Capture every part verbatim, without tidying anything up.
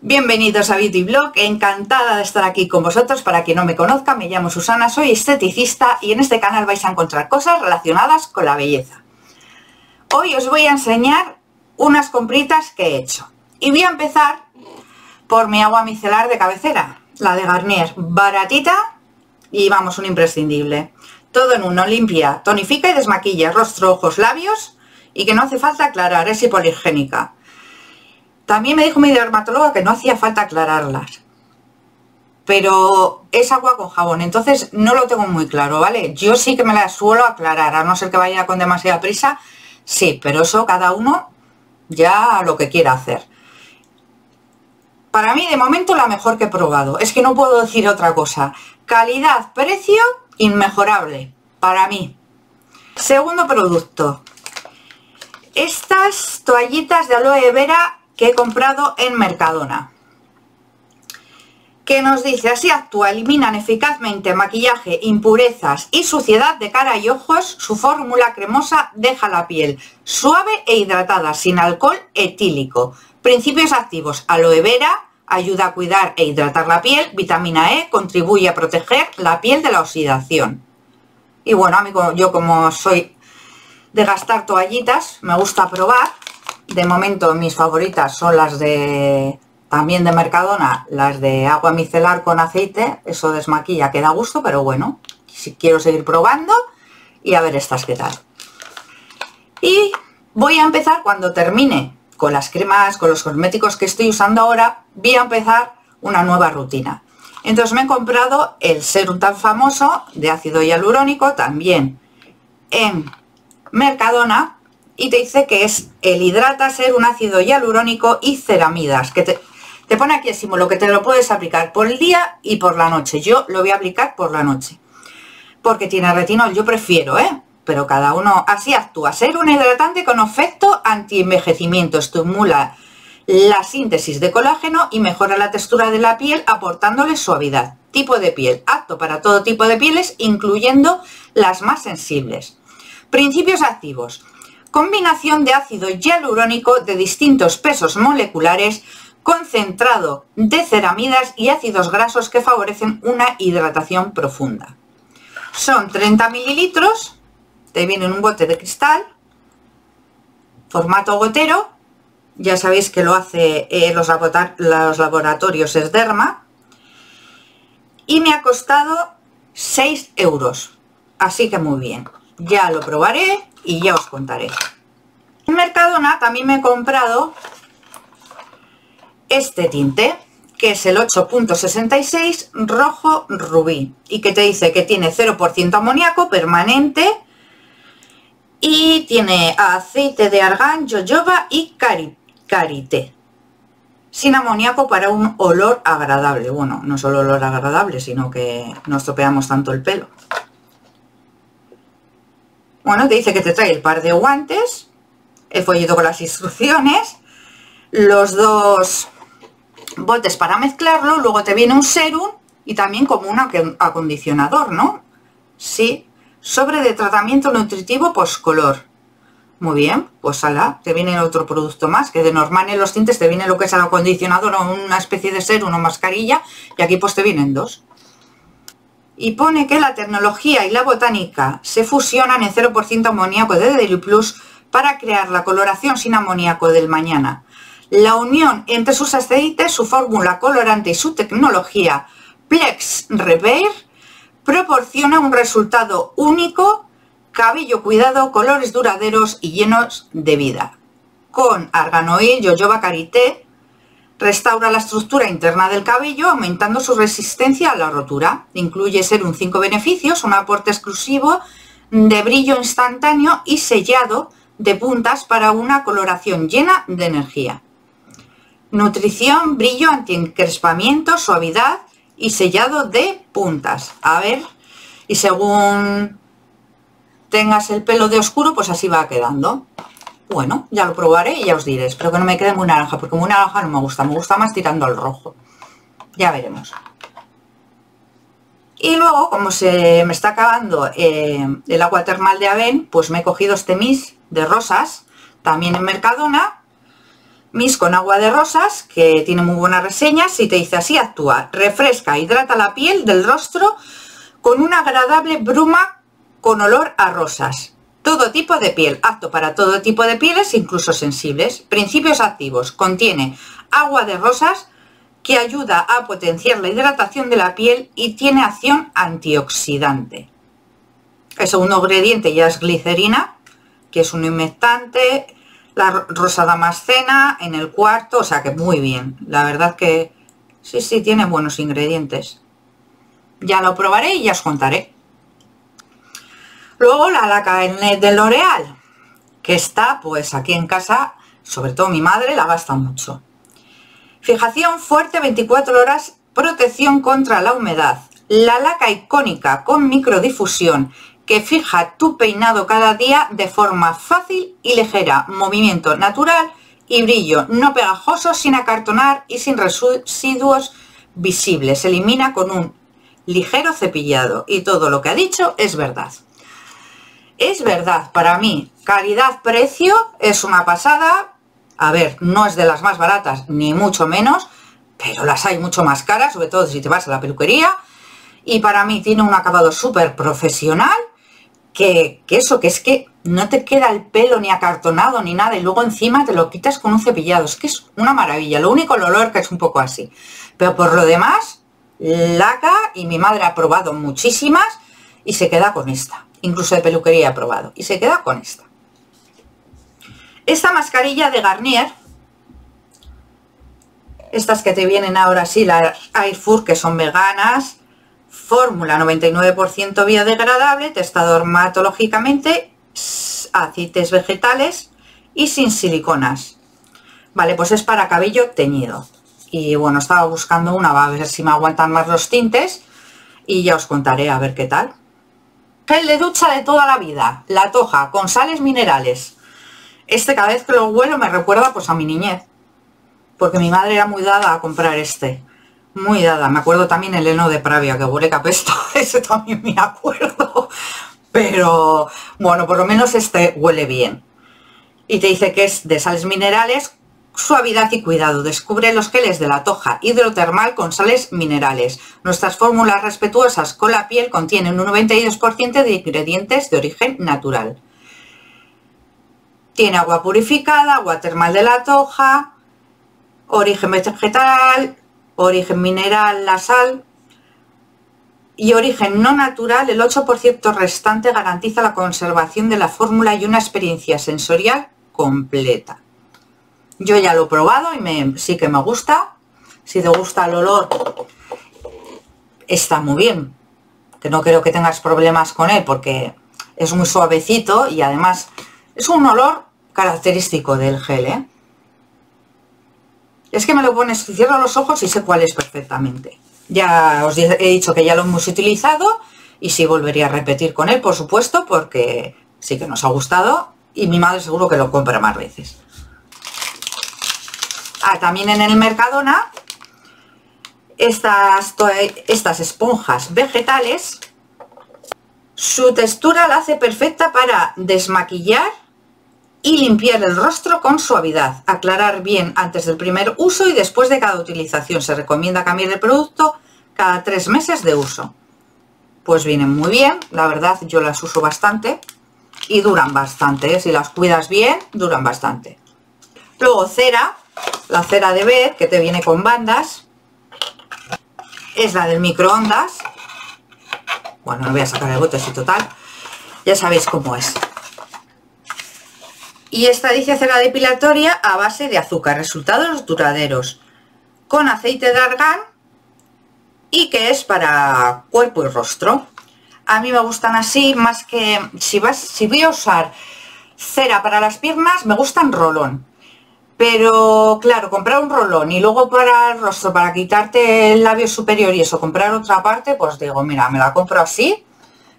Bienvenidos a Beauty Blog, encantada de estar aquí con vosotros. Para quien no me conozca, me llamo Susana, soy esteticista y en este canal vais a encontrar cosas relacionadas con la belleza. Hoy os voy a enseñar unas compritas que he hecho y voy a empezar por mi agua micelar de cabecera, la de Garnier, baratita y vamos, un imprescindible. Todo en uno, limpia, tonifica y desmaquilla rostro, ojos, labios y que no hace falta aclarar, es hipoalergénica. También me dijo mi dermatóloga que no hacía falta aclararlas, pero es agua con jabón, entonces no lo tengo muy claro, ¿vale? Yo sí que me las suelo aclarar, a no ser que vaya con demasiada prisa, sí, pero eso cada uno ya lo que quiera hacer. Para mí, de momento, la mejor que he probado. Es que no puedo decir otra cosa. Calidad, precio, inmejorable, para mí. Segundo producto. Estas toallitas de aloe vera que he comprado en Mercadona, que nos dice: así actúa, eliminan eficazmente maquillaje, impurezas y suciedad de cara y ojos. Su fórmula cremosa deja la piel suave e hidratada, sin alcohol etílico. Principios activos: aloe vera, ayuda a cuidar e hidratar la piel. Vitamina E, contribuye a proteger la piel de la oxidación. Y bueno, amigo, yo como soy de gastar toallitas, me gusta probar. De momento mis favoritas son las de, también de Mercadona, las de agua micelar con aceite. Eso desmaquilla, que da gusto, pero bueno, si quiero seguir probando y a ver estas qué tal. Y voy a empezar, cuando termine con las cremas, con los cosméticos que estoy usando ahora, voy a empezar una nueva rutina. Entonces me he comprado el serum tan famoso de ácido hialurónico, también en Mercadona. Y te dice que es el hidrata ser un ácido hialurónico y ceramidas, que te, te pone aquí el símbolo, que te lo puedes aplicar por el día y por la noche. Yo lo voy a aplicar por la noche, porque tiene retinol, yo prefiero, ¿eh? Pero cada uno. Así actúa, ser un hidratante con efecto antienvejecimiento, estimula la síntesis de colágeno y mejora la textura de la piel aportándole suavidad. Tipo de piel, apto para todo tipo de pieles, incluyendo las más sensibles. Principios activos: combinación de ácido hialurónico de distintos pesos moleculares, concentrado de ceramidas y ácidos grasos que favorecen una hidratación profunda. Son treinta mililitros, te viene en un bote de cristal, formato gotero. Ya sabéis que lo hace eh, los, los laboratorios Esderma. Y me ha costado seis euros, así que muy bien. Ya lo probaré y ya os contaré. En Mercadona también me he comprado este tinte, que es el ocho punto sesenta y seis rojo rubí, y que te dice que tiene cero por ciento amoníaco permanente y tiene aceite de argán, jojoba y cari karité, sin amoníaco, para un olor agradable. Bueno, no solo olor agradable, sino que no estropeamos tanto el pelo. Bueno, te dice que te trae el par de guantes, el folleto con las instrucciones, los dos botes para mezclarlo, luego te viene un serum y también como un acondicionador, ¿no? Sí, sobre de tratamiento nutritivo poscolor. Muy bien, pues ala, te viene otro producto más, que de normal en los tintes te viene lo que es el acondicionador o una especie de serum o mascarilla, y aquí pues te vienen dos. Y pone que la tecnología y la botánica se fusionan en cero por ciento amoníaco de Deliplus para crear la coloración sin amoníaco del mañana. La unión entre sus aceites, su fórmula colorante y su tecnología Plex Repair proporciona un resultado único: cabello cuidado, colores duraderos y llenos de vida. Con arganoil, jojoba, karité, restaura la estructura interna del cabello, aumentando su resistencia a la rotura. Incluye serum cinco beneficios, un aporte exclusivo de brillo instantáneo y sellado de puntas para una coloración llena de energía. Nutrición, brillo, antiencrespamiento, suavidad y sellado de puntas. A ver, y según tengas el pelo de oscuro, pues así va quedando. Bueno, ya lo probaré y ya os diré. Espero que no me quede muy naranja, porque muy naranja no me gusta. Me gusta más tirando al rojo. Ya veremos. Y luego, como se me está acabando eh, el agua termal de Avène, pues me he cogido este mist de rosas, también en Mercadona. Mist con agua de rosas, que tiene muy buenas reseñas, y te dice así: actúa, refresca, hidrata la piel del rostro con una agradable bruma con olor a rosas. Todo tipo de piel, apto para todo tipo de pieles, incluso sensibles. Principios activos, contiene agua de rosas que ayuda a potenciar la hidratación de la piel y tiene acción antioxidante. El segundo ingrediente ya es glicerina, que es un humectante, la rosa damascena en el cuarto, o sea que muy bien. La verdad que sí, sí, tiene buenos ingredientes. Ya lo probaré y ya os contaré. Luego la laca de L'Oréal, que está pues aquí en casa, sobre todo mi madre, la gasta mucho. Fijación fuerte veinticuatro horas, protección contra la humedad. La laca icónica con microdifusión que fija tu peinado cada día de forma fácil y ligera, movimiento natural y brillo no pegajoso, sin acartonar y sin residuos visibles. Se elimina con un ligero cepillado y todo lo que ha dicho es verdad. Es verdad, para mí, calidad-precio es una pasada. A ver, no es de las más baratas, ni mucho menos, pero las hay mucho más caras, sobre todo si te vas a la peluquería. Y para mí tiene un acabado súper profesional, que, que eso, que es que no te queda el pelo ni acartonado ni nada, y luego encima te lo quitas con un cepillado. Es que es una maravilla, lo único el olor que es un poco así. Pero por lo demás, laca, y mi madre ha probado muchísimas y se queda con esta. Incluso de peluquería ha probado y se queda con esta. Esta mascarilla de Garnier, estas que te vienen ahora sí, la Airfur, que son veganas. Fórmula noventa y nueve por ciento biodegradable, testado dermatológicamente, aceites vegetales y sin siliconas. Vale, pues es para cabello teñido. Y bueno, estaba buscando una, va a ver si me aguantan más los tintes y ya os contaré a ver qué tal. Gel de ducha de toda la vida, la toja, con sales minerales. Este, cada vez que lo huelo me recuerda pues a mi niñez, porque mi madre era muy dada a comprar este. Muy dada, me acuerdo también el heno de Pravia, que huele capesto, ese también me acuerdo, pero bueno, por lo menos este huele bien. Y te dice que es de sales minerales, suavidad y cuidado. Descubre los geles de la toja hidrotermal con sales minerales. Nuestras fórmulas respetuosas con la piel contienen un noventa y dos por ciento de ingredientes de origen natural. Tiene agua purificada, agua termal de la toja, origen vegetal, origen mineral, la sal, y origen no natural. El ocho por ciento restante garantiza la conservación de la fórmula y una experiencia sensorial completa. Yo ya lo he probado y me, sí que me gusta. Si te gusta el olor, está muy bien. Que no creo que tengas problemas con él porque es muy suavecito y además es un olor característico del gel, ¿eh? Es que me lo pones, cierro los ojos y sé cuál es perfectamente. Ya os he dicho que ya lo hemos utilizado y sí volvería a repetir con él, por supuesto, porque sí que nos ha gustado y mi madre seguro que lo compra más veces. Ah, también en el Mercadona, estas, estas esponjas vegetales, su textura la hace perfecta para desmaquillar y limpiar el rostro con suavidad, aclarar bien antes del primer uso y después de cada utilización. Se recomienda cambiar el producto cada tres meses de uso. Pues vienen muy bien, la verdad yo las uso bastante y duran bastante, ¿eh? Si las cuidas bien, duran bastante. Luego cera, la cera de BAVE, que te viene con bandas, es la del microondas. Bueno, no voy a sacar el bote, si total, ya sabéis cómo es. Y esta dice cera depilatoria a base de azúcar, resultados duraderos, con aceite de argán y que es para cuerpo y rostro. A mí me gustan así, más que si, vas, si voy a usar cera para las piernas, me gustan rolón. Pero claro, comprar un rolón y luego para el rostro, para quitarte el labio superior y eso, comprar otra parte, pues digo, mira, me la compro así,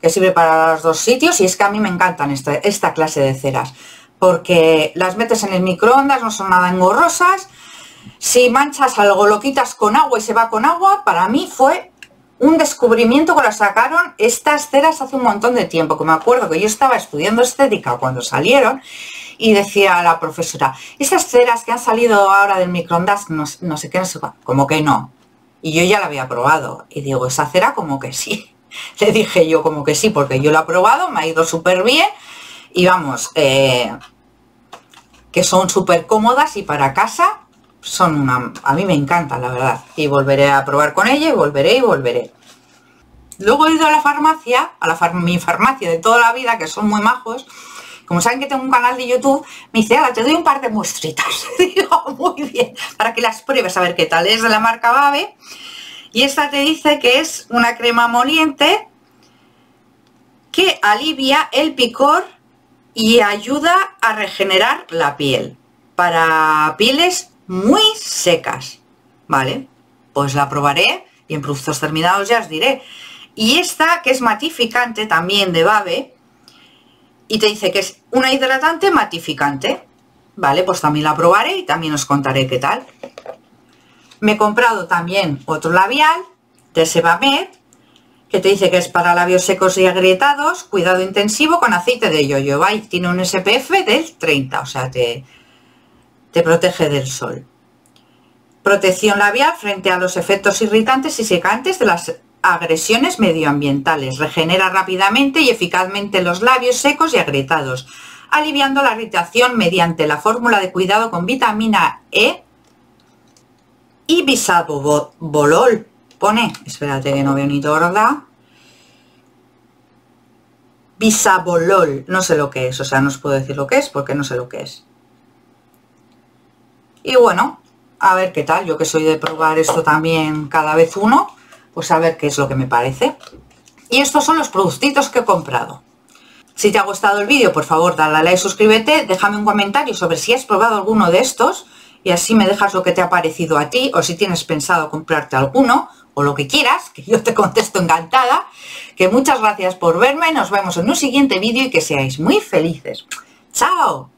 que sirve para los dos sitios. Y es que a mí me encantan esta, esta clase de ceras, porque las metes en el microondas, no son nada engorrosas. Si manchas algo, lo quitas con agua y se va con agua. Para mí fue un descubrimiento cuando sacaron estas ceras hace un montón de tiempo, que me acuerdo que yo estaba estudiando estética cuando salieron y decía la profesora, esas ceras que han salido ahora del microondas, no, no sé qué, no sé, como que no. Y yo ya la había probado y digo, esa cera como que sí. Le dije yo como que sí, porque yo la he probado, me ha ido súper bien y vamos, eh, que son súper cómodas y para casa son una... A mí me encanta, la verdad. Y volveré a probar con ella y volveré y volveré. Luego he ido a la farmacia, a la far, mi farmacia de toda la vida, que son muy majos. Como saben que tengo un canal de YouTube, me dice, ala, te doy un par de muestritas. Digo, muy bien, para que las pruebes, a ver qué tal. Es de la marca BAVE. Y esta te dice que es una crema moliente que alivia el picor y ayuda a regenerar la piel. Para pieles muy secas, ¿vale? Pues la probaré y en productos terminados ya os diré. Y esta, que es matificante también de BAVE, y te dice que es una hidratante matificante, ¿vale? Pues también la probaré y también os contaré qué tal. Me he comprado también otro labial de Sebamed, que te dice que es para labios secos y agrietados, cuidado intensivo con aceite de jojoba, y tiene un S P F del treinta, o sea, te, te protege del sol. Protección labial frente a los efectos irritantes y secantes de las agresiones medioambientales. Regenera rápidamente y eficazmente los labios secos y agrietados, aliviando la irritación mediante la fórmula de cuidado con vitamina E y bisabobolol. Pone, espérate que no veo ni torda. Bisabolol, no sé lo que es, o sea, no os puedo decir lo que es porque no sé lo que es. Y bueno, a ver qué tal, yo que soy de probar esto también cada vez uno, pues a ver qué es lo que me parece. Y estos son los productitos que he comprado. Si te ha gustado el vídeo, por favor, dale a like, suscríbete, déjame un comentario sobre si has probado alguno de estos y así me dejas lo que te ha parecido a ti o si tienes pensado comprarte alguno o lo que quieras, que yo te contesto encantada. Que muchas gracias por verme, nos vemos en un siguiente vídeo y que seáis muy felices. ¡Chao!